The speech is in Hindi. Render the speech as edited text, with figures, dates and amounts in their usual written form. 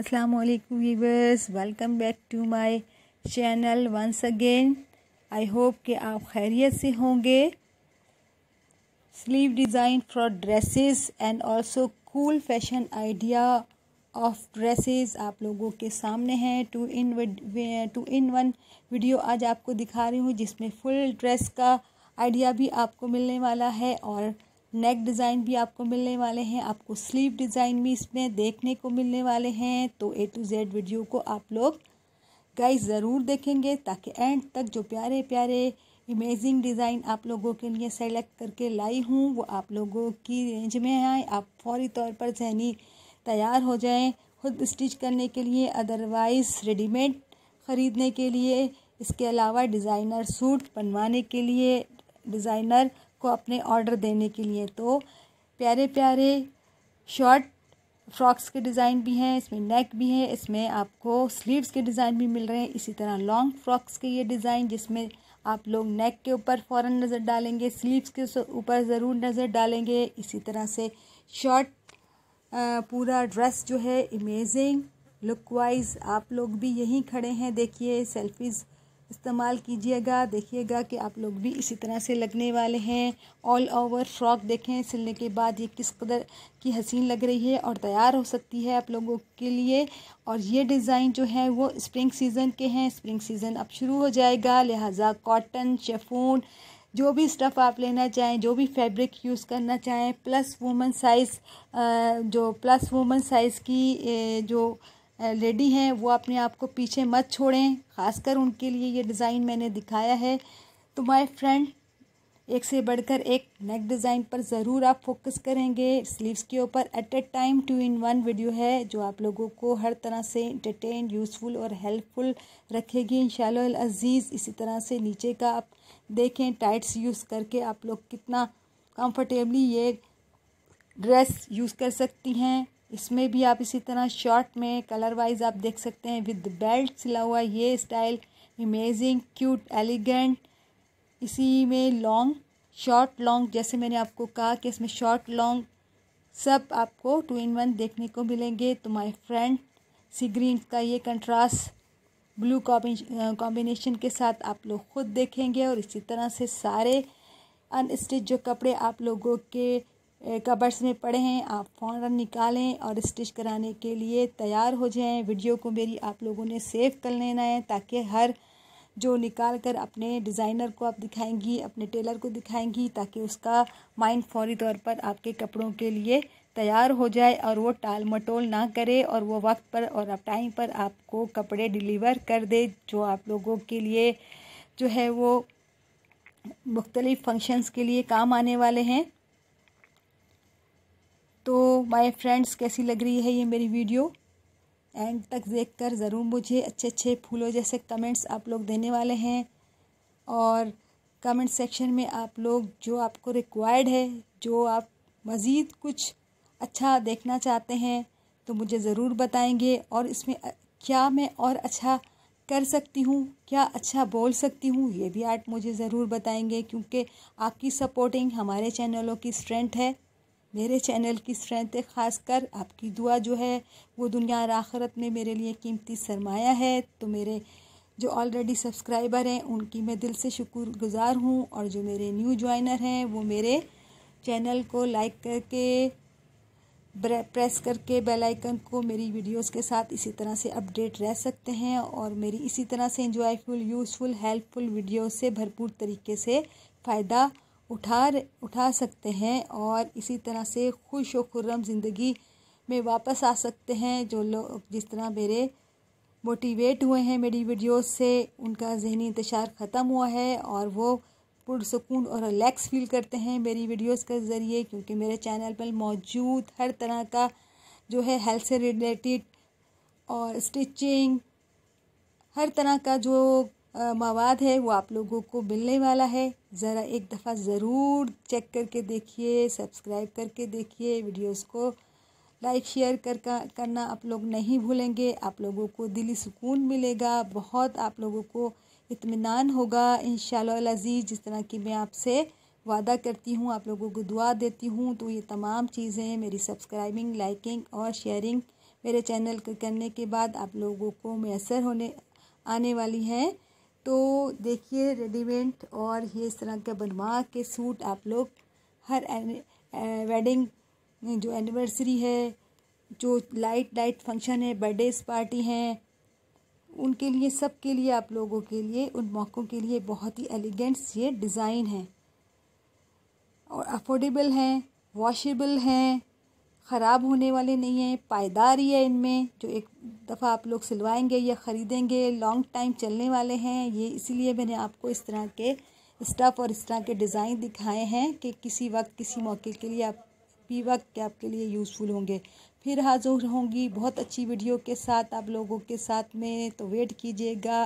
Assalamualaikum viewers, welcome back to my channel once again. I hope कि आप खैरियत से होंगे। Sleeve design for dresses and also cool fashion idea of dresses आप लोगों के सामने हैं। टू इन वन वीडियो आज आपको दिखा रही हूँ, जिसमें फुल ड्रेस का आइडिया भी आपको मिलने वाला है और नेक डिज़ाइन भी आपको मिलने वाले हैं। आपको स्लीव डिज़ाइन भी इसमें देखने को मिलने वाले हैं। तो A to Z वीडियो को आप लोग गाइस ज़रूर देखेंगे, ताकि एंड तक जो प्यारे प्यारे अमेजिंग डिज़ाइन आप लोगों के लिए सेलेक्ट करके लाई हूँ वो आप लोगों की रेंज में आए। आप फौरी तौर पर जहनी तैयार हो जाएं खुद स्टिच करने के लिए, अदरवाइज़ रेडीमेड ख़रीदने के लिए। इसके अलावा डिज़ाइनर सूट बनवाने के लिए, डिज़ाइनर को अपने ऑर्डर देने के लिए। तो प्यारे प्यारे शॉर्ट फ्रॉक्स के डिज़ाइन भी हैं, इसमें नेक भी है, इसमें आपको स्लीव्स के डिज़ाइन भी मिल रहे हैं। इसी तरह लॉन्ग फ्रॉक्स के ये डिज़ाइन, जिसमें आप लोग नेक के ऊपर फ़ौरन नज़र डालेंगे, स्लीव्स के ऊपर ज़रूर नज़र डालेंगे। इसी तरह से शॉर्ट पूरा ड्रेस जो है अमेजिंग लुक वाइज। आप लोग भी यहीं खड़े हैं, देखिए, सेल्फीज़ इस्तेमाल कीजिएगा, देखिएगा कि आप लोग भी इसी तरह से लगने वाले हैं। ऑल ओवर फ्रॉक देखें, सिलने के बाद ये किस कदर की हसीन लग रही है और तैयार हो सकती है आप लोगों के लिए। और ये डिज़ाइन जो है वो स्प्रिंग सीज़न के हैं। स्प्रिंग सीज़न अब शुरू हो जाएगा, लिहाजा कॉटन, शिफॉन, जो भी स्टफ़ आप लेना चाहें, जो भी फैब्रिक यूज़ करना चाहें, प्लस वूमन साइज़ की जो लेडी हैं वो अपने आप को पीछे मत छोड़ें। ख़ासकर उनके लिए ये डिज़ाइन मैंने दिखाया है। तो माय फ्रेंड, एक से बढ़कर एक नेक डिज़ाइन पर ज़रूर आप फोकस करेंगे। स्लीव्स के ऊपर at a time 2 in 1 video है, जो आप लोगों को हर तरह से एंटरटेन, यूज़फुल और हेल्पफुल रखेगी इंशाअल्लाह अज़ीज़। इसी तरह से नीचे का आप देखें, टाइट्स यूज़ करके आप लोग कितना कंफर्टेबली ये ड्रेस यूज़ कर सकती हैं। इसमें भी आप इसी तरह शॉर्ट में कलर वाइज आप देख सकते हैं, विद बेल्ट सिला हुआ ये स्टाइल अमेजिंग, क्यूट, एलिगेंट। इसी में लॉन्ग, शॉर्ट, लॉन्ग, जैसे मैंने आपको कहा कि इसमें शॉर्ट, लॉन्ग सब आपको 2 in 1 देखने को मिलेंगे। तो माय फ्रेंड, सी ग्रीन का ये कंट्रास्ट ब्लू कॉम्बिनेशन के साथ आप लोग खुद देखेंगे। और इसी तरह से सारे अनस्टिच जो कपड़े आप लोगों के कबर्स में पड़े हैं आप फ़ौरन निकालें और स्टिच कराने के लिए तैयार हो जाएं। वीडियो को मेरी आप लोगों ने सेव कर लेना है, ताकि हर जो निकाल कर अपने डिज़ाइनर को आप दिखाएंगी, अपने टेलर को दिखाएंगी, ताकि उसका माइंड फौरी तौर पर आपके कपड़ों के लिए तैयार हो जाए और वो टाल मटोल ना करे और वो वक्त पर और आप टाइम पर आपको कपड़े डिलीवर कर दे, जो आप लोगों के लिए जो है वो मुख्तलिफ़ फंक्शंस के लिए काम आने वाले हैं। तो माय फ्रेंड्स, कैसी लग रही है ये मेरी वीडियो? एंड तक देखकर ज़रूर मुझे अच्छे अच्छे फूलों जैसे कमेंट्स आप लोग देने वाले हैं। और कमेंट सेक्शन में आप लोग जो आपको रिक्वायर्ड है, जो आप मज़ीद कुछ अच्छा देखना चाहते हैं तो मुझे ज़रूर बताएंगे। और इसमें क्या मैं और अच्छा कर सकती हूँ, क्या अच्छा बोल सकती हूँ, ये भी आप मुझे ज़रूर बताएंगे, क्योंकि आपकी सपोर्टिंग हमारे चैनलों की स्ट्रेंथ है, मेरे चैनल की स्ट्रेंथ है। ख़ासकर आपकी दुआ जो है वो दुनिया और आखिरत में मेरे लिए कीमती सरमाया है। तो मेरे जो ऑलरेडी सब्सक्राइबर हैं उनकी मैं दिल से शुक्रगुज़ार हूँ, और जो मेरे न्यू जॉइनर हैं वो मेरे चैनल को लाइक करके, प्रेस करके बेल आइकन को मेरी वीडियोस के साथ इसी तरह से अपडेट रह सकते हैं और मेरी इसी तरह से एंजॉयफुल, यूज़फुल, हेल्पफुल वीडियो से भरपूर तरीके से फ़ायदा उठा सकते हैं। और इसी तरह से खुश और खुर्रम ज़िंदगी में वापस आ सकते हैं। जो लोग जिस तरह मेरे मोटिवेट हुए हैं मेरी वीडियोस से, उनका जहनी इंतशार ख़त्म हुआ है और वो पुरसकून और रिलैक्स फील करते हैं मेरी वीडियोस के ज़रिए, क्योंकि मेरे चैनल पर मौजूद हर तरह का जो है हेल्थ से रिलेटेड और स्टिचिंग, हर तरह का जो मवाद है वो आप लोगों को मिलने वाला है। ज़रा एक दफ़ा ज़रूर चेक करके देखिए, सब्सक्राइब करके देखिए, वीडियोस को लाइक शेयर करना आप लोग नहीं भूलेंगे। आप लोगों को दिली सुकून मिलेगा, बहुत आप लोगों को इत्मीनान होगा इंशाअल्लाह अज़ीज़, जिस तरह की मैं आपसे वादा करती हूँ, आप लोगों को दुआ देती हूँ। तो ये तमाम चीज़ें मेरी सब्सक्राइबिंग, लाइकिंग और शेयरिंग मेरे चैनल करने के बाद आप लोगों को मैसर होने आने वाली है। तो देखिए रेडीमेड और ये इस तरह के बनवा के सूट आप लोग हर वेडिंग जो एनिवर्सरी है, जो लाइट फंक्शन है, बर्थडेज पार्टी हैं, उनके लिए, सब के लिए, आप लोगों के लिए, उन मौक़ों के लिए बहुत ही एलिगेंट्स ये डिज़ाइन है और अफोर्डेबल हैं, वॉशेबल हैं, ख़राब होने वाले नहीं हैं, पायदारी है इनमें, जो एक दफ़ा आप लोग सिलवाएंगे या ख़रीदेंगे लॉन्ग टाइम चलने वाले हैं ये। इसीलिए मैंने आपको इस तरह के स्टफ़ और इस तरह के डिज़ाइन दिखाए हैं कि किसी वक्त किसी मौके के लिए आप भी वक्त आपके लिए यूज़फुल होंगे। फिर हाज़िर होंगी बहुत अच्छी वीडियो के साथ आप लोगों के साथ में, तो वेट कीजिएगा।